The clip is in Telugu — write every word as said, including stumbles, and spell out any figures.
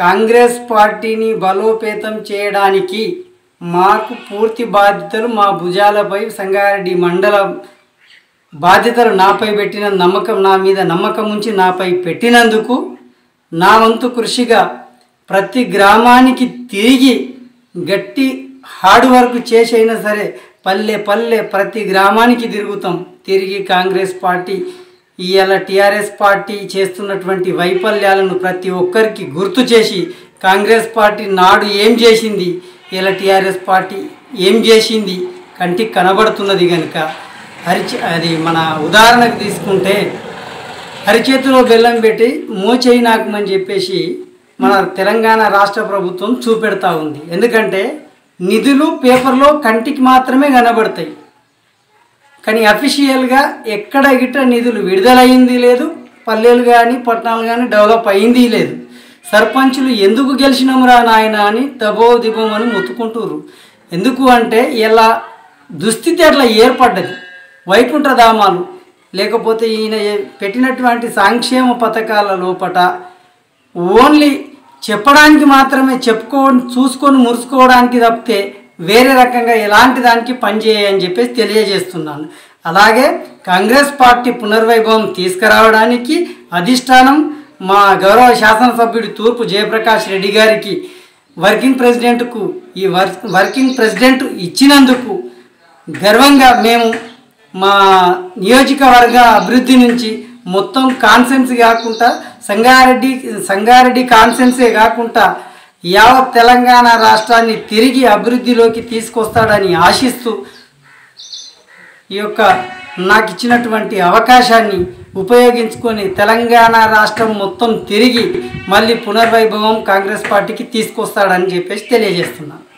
కాంగ్రెస్ పార్టీని బలోపేతం చేయడానికి మాకు పూర్తి బాధ్యతలు మా భుజాలపై సంగారెడ్డి మండల బాధ్యతలు నాపై పెట్టిన నమ్మకం నా మీద నమ్మకం ఉంచి నాపై పెట్టినందుకు నా వంతు కృషిగా ప్రతి గ్రామానికి తిరిగి గట్టి హార్డ్ వర్క్ చేసైనా సరే పల్లె పల్లె ప్రతి గ్రామానికి తిరుగుతాం తిరిగి కాంగ్రెస్ పార్టీ ఇయాల టీఆర్ఎస్ పార్టీ చేస్తున్నటువంటి వైఫల్యాలను ప్రతి ఒక్కరికి గుర్తు చేసి కాంగ్రెస్ పార్టీ నాడు ఏం చేసింది ఇలా టీఆర్ఎస్ పార్టీ ఏం చేసింది కంటికి కనబడుతున్నది కనుక హరిచే అది మన ఉదాహరణకు తీసుకుంటే హరిచేతిలో బెల్లం పెట్టి మోచేయి నాకమని చెప్పేసి మన తెలంగాణ రాష్ట్ర ప్రభుత్వం చూపెడతా ఉంది. ఎందుకంటే నిధులు పేపర్లో కంటికి మాత్రమే కనబడతాయి కానీ అఫీషియల్గా ఎక్కడ గిట్ట నిధులు విడుదలయ్యింది లేదు, పల్లెలు కానీ పట్టణాలు కానీ డెవలప్ అయ్యింది లేదు. సర్పంచులు ఎందుకు గెలిచినమురా నాయన అని తబో దిబో అని మొత్తుకుంటున్నారు. ఎందుకు అంటే ఇలా దుస్థితి అట్లా ఏర్పడ్డది. వైకుంఠధామాలు లేకపోతే ఈయన పెట్టినటువంటి సంక్షేమ పథకాల లోపట ఓన్లీ చెప్పడానికి మాత్రమే చెప్పుకో చూసుకొని మురుసుకోవడానికి తప్పితే వేరే రకంగా ఎలాంటి దానికి పనిచేయని చెప్పేసి తెలియజేస్తున్నాను. అలాగే కాంగ్రెస్ పార్టీ పునర్వైభవం తీసుకురావడానికి అధిష్టానం మా గౌరవ శాసనసభ్యుడి తూర్పు జైప్రకాష్ రెడ్డి గారికి వర్కింగ్ ప్రెసిడెంట్కు ఈ వర్కింగ్ ప్రెసిడెంట్ ఇచ్చినందుకు గర్వంగా మేము మా నియోజకవర్గ అభివృద్ధి నుంచి మొత్తం కాన్సెన్స్ కాకుండా సంగారెడ్డి సంగారెడ్డి కాన్సెన్సే కాకుండా యావత్ తెలంగాణ రాష్ట్రాన్ని తిరిగి అభివృద్ధిలోకి తీసుకొస్తాడని ఆశిస్తూ ఈ యొక్క నాకు ఇచ్చినటువంటి అవకాశాన్ని ఉపయోగించుకొని తెలంగాణ రాష్ట్రం మొత్తం తిరిగి మళ్ళీ పునర్వైభవం కాంగ్రెస్ పార్టీకి తీసుకొస్తాడని చెప్పేసి తెలియజేస్తున్నాను.